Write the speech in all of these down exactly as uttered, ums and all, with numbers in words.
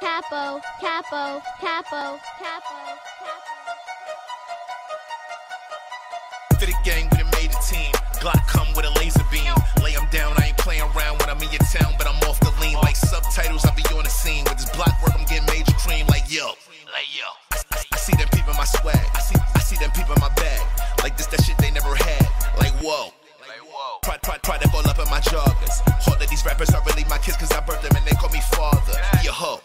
capo, capo, capo, capo, capo. To the gang, we done made a team. Glock come with a laser beam. Lay them down, I ain't playing around when I'm in your town, but I'm off the lean. Like subtitles, I be on the scene. With this block work, I'm getting major cream. Like yo, like yo. I, I see them peeping my swag. I see, I see them peeping my bag. Like this, that shit they never had. Like whoa. Pride, pride, pride, that all up in my joggers. All of these rappers are really my kids, cause I birthed them and they call me father. He a hoe.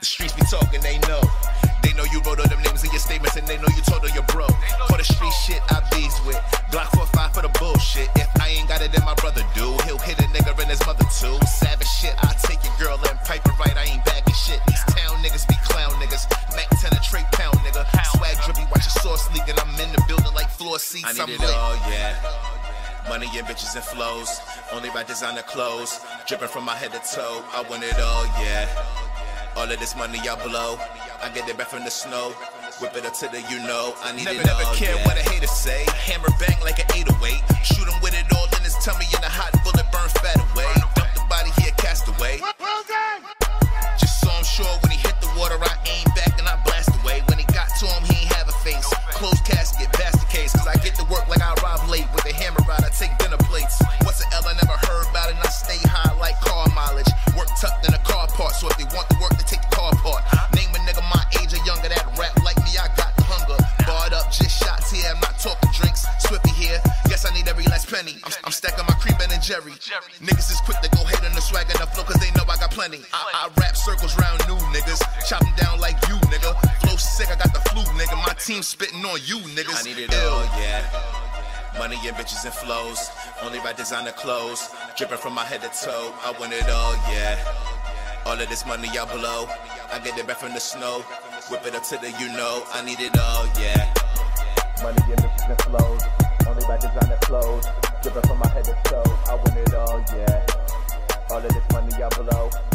The streets be talking, they know. They know you wrote all them names in your statements, and they know you told all your bro. For the street shit I bees with. Glock four five for the bullshit. If I ain't got it, then my brother do. He'll hit a nigga and his mother too. Savage shit, I take your girl and pipe it right. I ain't backing shit. These town niggas be clown niggas. Mac ten a Trey Pound nigga. Swag drippy, watch your sauce leak, and I'm in the building like floor seats. I need it all, yeah. Money and bitches and flows, only by designer clothes, dripping from my head to toe. I want it all, yeah. All of this money I blow, I get it back from the snow, whip it up to the you know. I need never, it all, never care yeah. What a hater say. Hammer bang like an eight oh eight. Shoot him with it all in his tummy, and a hot bullet burn fat away. Dump the body here, cast away. Just so I'm sure when he hit the water, I aim back and I blast away. When he got to him, he ain't have a face. Closed casket, pass the case, cause I get to work like I arrive late with a hammer out. Take dinner plates. What's an L I never heard about it? And I stay high like car mileage. Work tucked in a car part, so if they want the work, they take the car part. Name a nigga my age or younger that rap like me, I got the hunger. Barred up, just shots here. I'm not talking drinks. Swiffy here. Yes, I need every last penny. I'm, I'm stacking my cream Ben and Jerry. Niggas is quick to go hate on the swag and the flow, cause they know I got plenty. I, I wrap circles round new niggas. Chop them down like you, nigga. Flow sick, I got the flu, nigga. My team spitting on you, niggas. I need it all, yeah. Money and bitches and flows, only by designer clothes, dripping from my head to toe. I want it all, yeah. All of this money I blow, I get it back from the snow, whip it up to the you know. I need it all, yeah. Money and bitches and flows, only by designer clothes, dripping from my head to toe. I want it all, yeah. All of this money I blow.